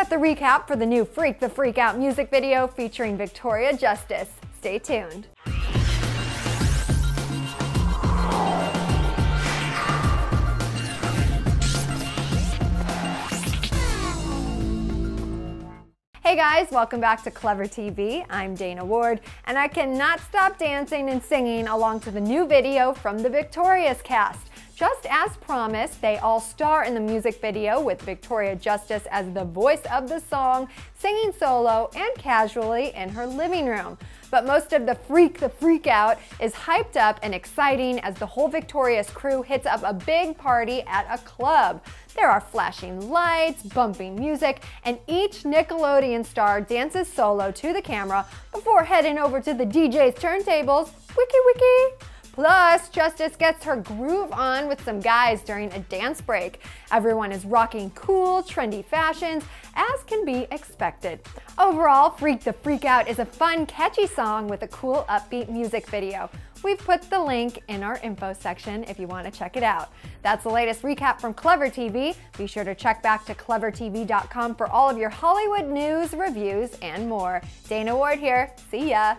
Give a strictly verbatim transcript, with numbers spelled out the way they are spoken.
out the recap for the new Freak the Freak Out music video featuring Victoria Justice. Stay tuned. Hey guys, welcome back to Clevver T V. I'm Dana Ward, and I cannot stop dancing and singing along to the new video from the Victorious cast. Just as promised, they all star in the music video with Victoria Justice as the voice of the song, singing solo and casually in her living room. But most of the Freak the Freak Out is hyped up and exciting as the whole Victorious crew hits up a big party at a club. There are flashing lights, bumping music, and each Nickelodeon star dances solo to the camera before heading over to the D J's turntables. Wiki wiki! Plus, Justice gets her groove on with some guys during a dance break. Everyone is rocking cool, trendy fashions, as can be expected. Overall, Freak the Freak Out is a fun, catchy song with a cool, upbeat music video. We've put the link in our info section if you want to check it out. That's the latest recap from Clevver T V. Be sure to check back to clevver T V dot com for all of your Hollywood news, reviews, and more. Dana Ward here. See ya!